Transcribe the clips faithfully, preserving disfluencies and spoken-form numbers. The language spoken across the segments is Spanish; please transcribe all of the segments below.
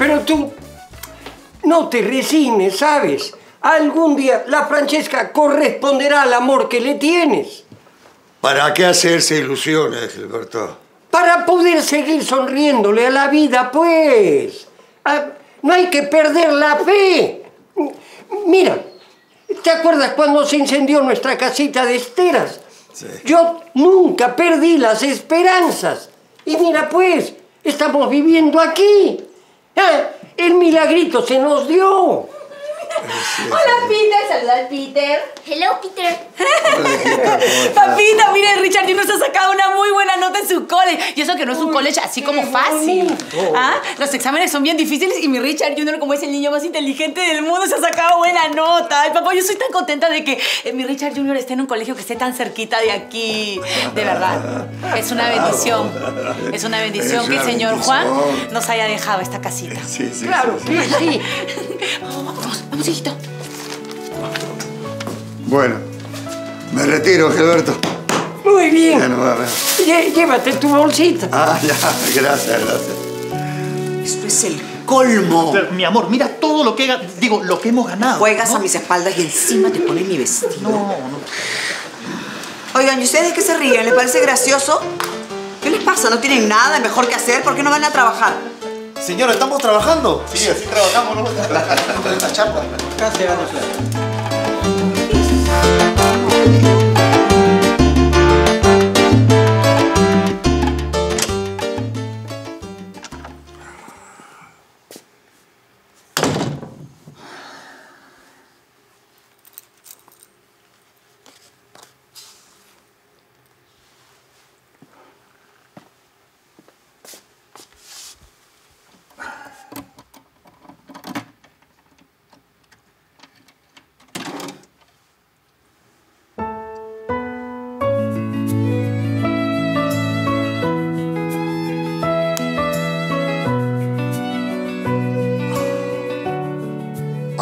Pero tú no te resignes, ¿sabes? Algún día la Francesca corresponderá al amor que le tienes. ¿Para qué hacerse ilusiones, Gilberto? Para poder seguir sonriéndole a la vida, pues. Ah, no hay que perder la fe. Mira, ¿te acuerdas cuando se incendió nuestra casita de esteras? Sí. Yo nunca perdí las esperanzas. Y mira, pues, estamos viviendo aquí. Ah, el milagrito se nos dio. Sí, hola, Peter. Saluda al Peter. Hello, Peter. Papita, mire, Richard Dino se ha sacado una muy buena nota en su cole. Y eso que no es un college así como fácil. ¿Ah? Los exámenes son bien difíciles y mi Richard Junior, como es el niño más inteligente del mundo, se ha sacado buena nota. Ay, papá, yo soy tan contenta de que mi Richard Junior esté en un colegio que esté tan cerquita de aquí. De verdad. Es una bendición. Es una bendición que el señor Juan nos haya dejado esta casita. Sí, sí. Claro, sí, sí. Vamos, vamos, hijito. Bueno. Me retiro, Gilberto. Muy bien. Ya no va a ver. Lle- llévate tu bolsita. Ah, ya. Gracias, gracias. Esto es el colmo. Pero, mi amor, mira todo lo que, digo, lo que hemos ganado. Juegas, ¿no?, a mis espaldas y encima te pones mi vestido. No, no. Oigan, ¿y ustedes qué se ríen? ¿Les parece gracioso? ¿Qué les pasa? ¿No tienen nada mejor que hacer? ¿Por qué no van a trabajar? Señora, ¿estamos trabajando? Sí, así trabajamos, ¿no? Con esta chamba. Casi ganamos la...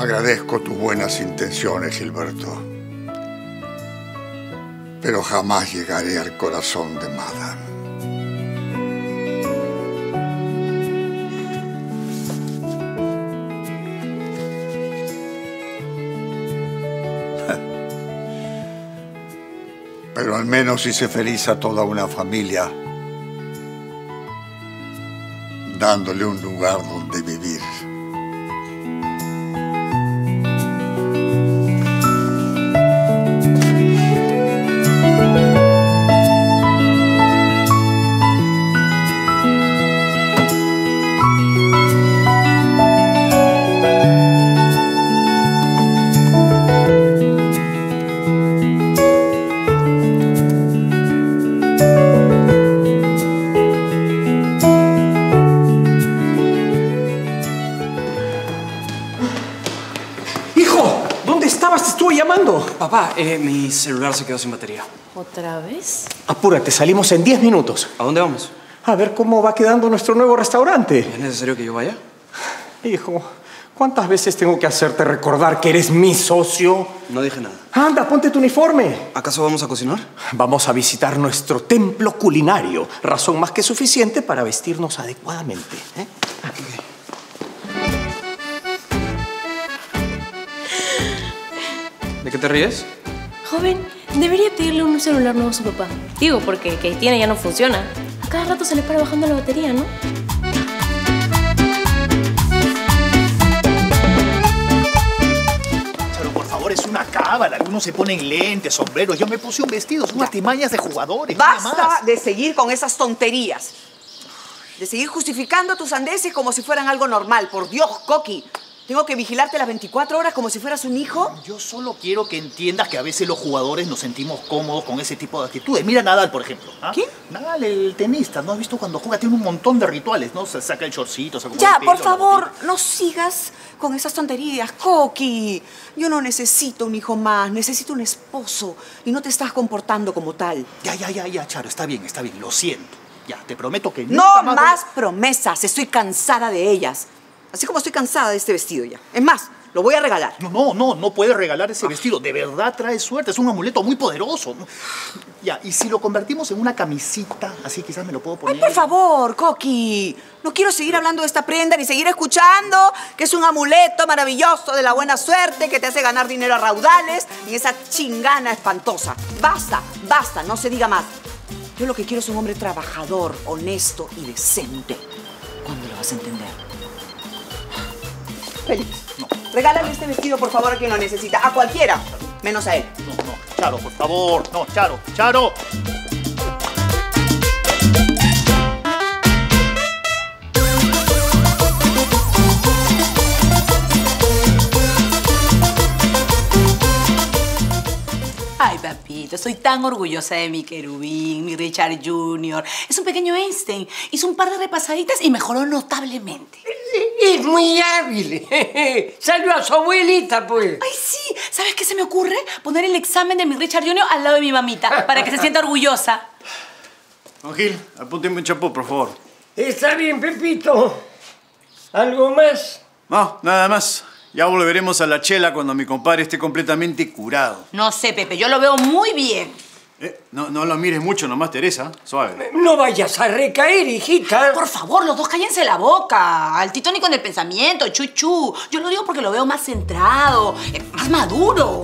Agradezco tus buenas intenciones, Gilberto, pero jamás llegaré al corazón de Madame. Pero al menos hice feliz a toda una familia, dándole un lugar donde vivir. Papá, eh, mi celular se quedó sin batería. ¿Otra vez? Apúrate, salimos en diez minutos. ¿A dónde vamos? A ver cómo va quedando nuestro nuevo restaurante. ¿Es necesario que yo vaya? Hijo, ¿cuántas veces tengo que hacerte recordar que eres mi socio? No dije nada. Anda, ponte tu uniforme. ¿Acaso vamos a cocinar? Vamos a visitar nuestro templo culinario. Razón más que suficiente para vestirnos adecuadamente, ¿eh? Okay. ¿De qué te ríes? Joven, debería pedirle un celular nuevo a su papá. Digo, porque el que tiene ya no funciona. A cada rato se le para bajando la batería, ¿no? Pero por favor, es una cábala. Algunos se ponen lentes, sombreros. Yo me puse un vestido. Son artimañas de jugadores. Basta de seguir con esas tonterías. De seguir justificando tus sandeces como si fueran algo normal. Por Dios, Coqui. ¿Tengo que vigilarte las veinticuatro horas como si fueras un hijo? Yo solo quiero que entiendas que a veces los jugadores nos sentimos cómodos con ese tipo de actitudes. Mira Nadal, por ejemplo. ¿Ah? ¿Quién? Nadal, el tenista. ¿No has visto cuando juega? Tiene un montón de rituales, ¿no? Se saca el shortcito, se Ya, el pelo, por favor, no sigas con esas tonterías, Coqui. Yo no necesito un hijo más, necesito un esposo. Y no te estás comportando como tal. Ya, ya, ya, ya, Charo, está bien, está bien, lo siento. Ya, te prometo que... No más promesas, estoy cansada de ellas. Así como estoy cansada de este vestido ya. Es más, Lo voy a regalar. No, no, no, no puedes regalar ese vestido. De verdad trae suerte. Es un amuleto muy poderoso. Ya, y si lo convertimos en una camisita, así quizás me lo puedo poner. Ay, por favor, Coqui. No quiero seguir hablando de esta prenda ni seguir escuchando que es un amuleto maravilloso de la buena suerte que te hace ganar dinero a raudales y esa chingana espantosa. Basta, basta, no se diga más. Yo lo que quiero es un hombre trabajador, honesto y decente. ¿Cuándo lo vas a entender? Félix, no. Regálale este vestido, por favor, a quien lo necesita. A cualquiera, menos a él. No, no, Charo, por favor. No, Charo, Charo. Ay, papito, soy tan orgullosa de mi querubín, mi Richard junior Es un pequeño Einstein. Hizo un par de repasaditas y mejoró notablemente. Es muy hábil. Salió a su abuelita, pues. Ay, sí. ¿Sabes qué se me ocurre? Poner el examen de mi Richard junior al lado de mi mamita para que se sienta orgullosa. Don Gil, apúnteme un champú, por favor. Está bien, Pepito. ¿Algo más? No, nada más. Ya volveremos a la chela cuando mi compadre esté completamente curado. No sé, Pepe, yo lo veo muy bien. Eh, no, no lo mires mucho nomás, Teresa. Suave. No vayas a recaer, hijita. Por favor, los dos cállense la boca. Altito ni con el pensamiento, chuchu. Yo lo digo porque lo veo más centrado, más maduro.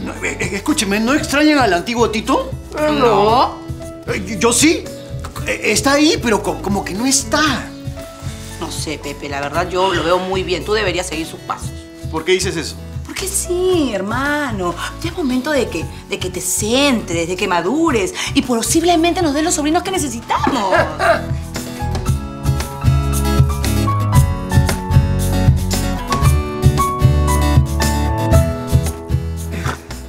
No, eh, escúcheme, ¿no extrañan al antiguo Tito? Eh, no. Eh, yo sí. Eh, está ahí, pero como que no está. No sé, Pepe, la verdad yo lo veo muy bien. Tú deberías seguir sus pasos. ¿Por qué dices eso? Porque sí, hermano. Ya es momento de que, de que te centres, de que madures y posiblemente nos den los sobrinos que necesitamos.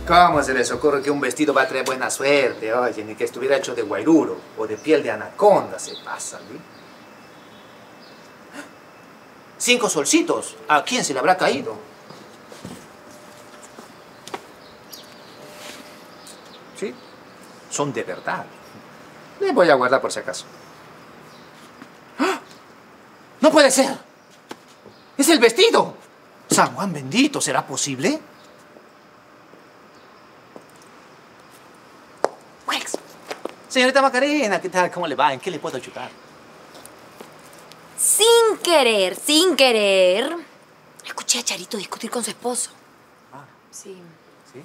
¿Cómo se les ocurre que un vestido va a traer buena suerte? Oye, ni que estuviera hecho de guairuro o de piel de anaconda. Se pasa, ¿sí? Cinco solcitos. ¿A quién se le habrá caído? Sí, son de verdad. Les voy a guardar por si acaso. ¡Ah! ¡No puede ser! ¡Es el vestido! San Juan bendito, ¿será posible? ¡Wex! Señorita Macarena, ¿qué tal? ¿Cómo le va? ¿En qué le puedo ayudar? Sin querer, sin querer, escuché a Charito discutir con su esposo. Ah. Sí. ¿Sí?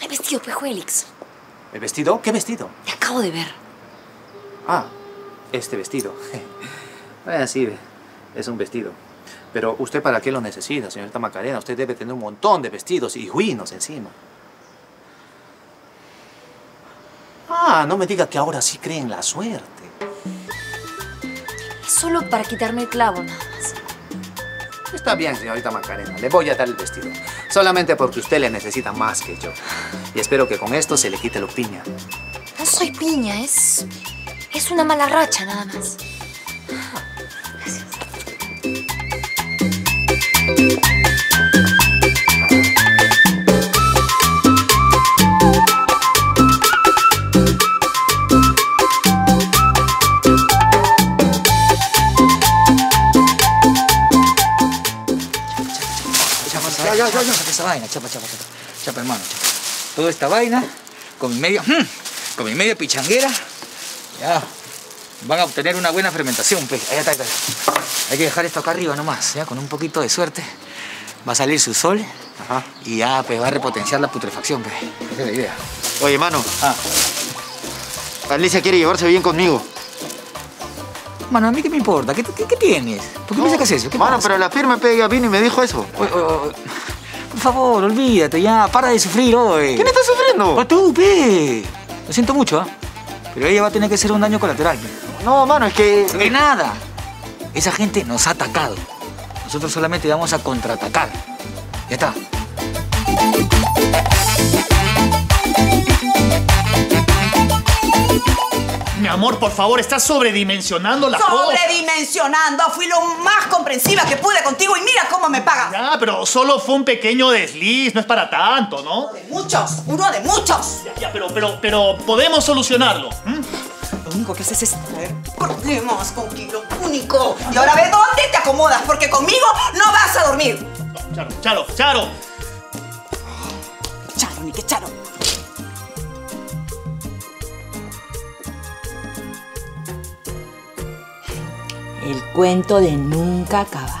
El vestido, pues, Félix. ¿El vestido? ¿Qué vestido? Te acabo de ver. Ah, este vestido. Bueno, sí, es un vestido. Pero usted, ¿para qué lo necesita, señorita Macarena? Usted debe tener un montón de vestidos y huinos encima. Ah, no me diga que ahora sí cree en la suerte. Solo para quitarme el clavo, nada más. Está bien, señorita Macarena. Le voy a dar el vestido. Solamente porque usted le necesita más que yo. Y espero que con esto se le quite lo piña. No soy piña. Es... es una mala racha, nada más. Gracias. Ya, ya, ya, esa vaina, chapa, chapa, chapa, chapa, hermano, chapa. Toda esta vaina, con mi medio, mmm, con mi medio pichanguera, ya, van a obtener una buena fermentación, pe. Ahí está, ahí está. Hay que dejar esto acá arriba nomás, ya, con un poquito de suerte, va a salir su sol. Ajá. Y ya, pues, va a repotenciar la putrefacción, pe. Esa es la idea. Oye, hermano, ah. Alicia quiere llevarse bien conmigo. Mano, ¿a mí qué me importa? ¿Qué, qué, qué tienes? ¿Por qué no, me sacas eso? ¿Qué mano, pasa? Pero la firma pega vino y me dijo eso. O, o, o, por favor, olvídate ya. Para de sufrir hoy. ¿Quién está sufriendo? Pues tú, pe. Lo siento mucho, ¿ah? ¿Eh? Pero ella va a tener que hacer un daño colateral. Pe. No, mano, es que... De nada. Esa gente nos ha atacado. Nosotros solamente vamos a contraatacar. Ya está. Mi amor, por favor, estás sobredimensionando la cosa. Sobredimensionando. Fui lo más comprensiva que pude contigo y mira cómo me pagas. Ya, pero solo fue un pequeño desliz. No es para tanto, ¿no? Uno de muchos. Uno de muchos. Ya, ya pero, pero, pero podemos solucionarlo. ¿Mm? Lo único que haces es traer problemas, Conquilo, único. Y ahora ve dónde te acomodas, porque conmigo no vas a dormir. No, Charo, Charo, Charo. Charo, ni que Charo. El cuento de nunca acabar.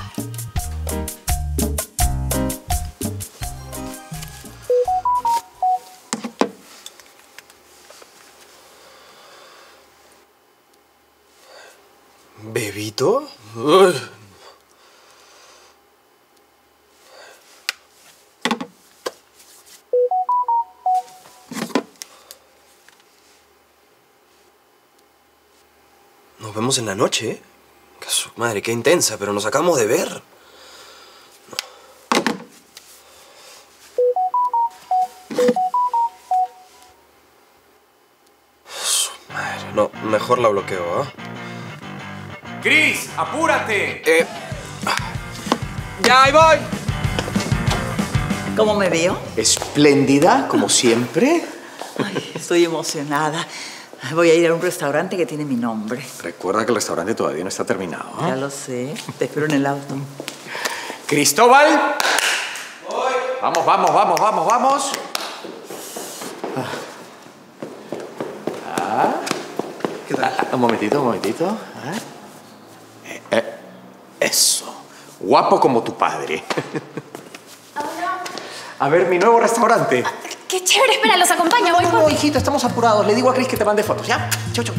¿Bebito? Uy. Nos vemos en la noche, ¿eh? Madre, qué intensa, pero nos acabamos de ver. No. Su madre, no, mejor la bloqueo, ¿ah? ¿eh? ¡Cris, apúrate! Eh. ¡Ya, ahí voy! ¿Cómo me veo? Espléndida, como siempre. Ay, estoy emocionada. Voy a ir a un restaurante que tiene mi nombre. Recuerda que el restaurante todavía no está terminado, ¿eh? Ya lo sé. Te espero en el auto. ¡Cristóbal! ¡Voy! Vamos, vamos, vamos, vamos, vamos. Ah. ¿Qué tal? Ah, un momentito, un momentito. Ah. Eh, eh, eso. Guapo como tu padre. Hola. A ver, mi nuevo restaurante. ¡Qué chévere! Espera, los acompaña, voy por ti. No, hijito, estamos apurados. Le digo a Cris que te mande fotos, ¿ya? Chau, chau.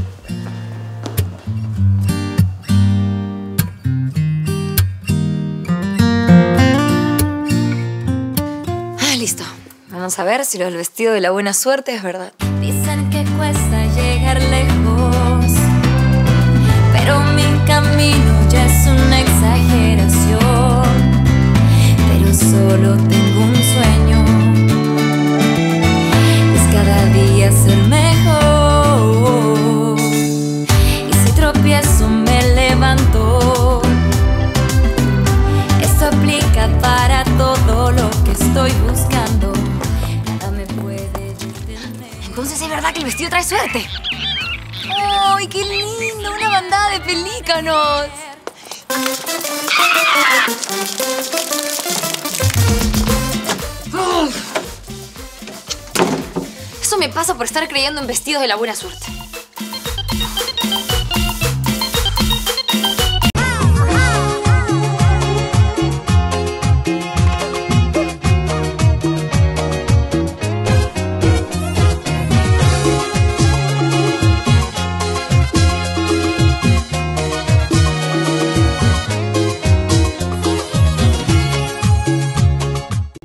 Ah, listo. Vamos a ver si lo del vestido de la buena suerte es verdad. Dicen que cuesta llegar lejos, pero mi camino ya es una exageración. Pero solo tengo un sueño. Cada día ser mejor. Y si tropiezo me levanto. Esto aplica para todo lo que estoy buscando. Nada me puede detener. Entonces es verdad que el vestido trae suerte. ¡Ay, qué lindo! Una bandada de pelícanos. Eso me pasa por estar creyendo en vestidos de la buena suerte.